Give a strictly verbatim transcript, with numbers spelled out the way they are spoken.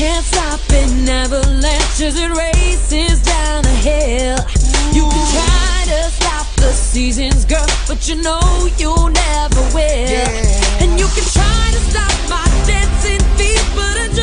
Can't stop it, never lectures, it races down a hill. You can try to stop the seasons, girl, but you know you never will. Yeah. And you can try to stop my dancing feet, but I just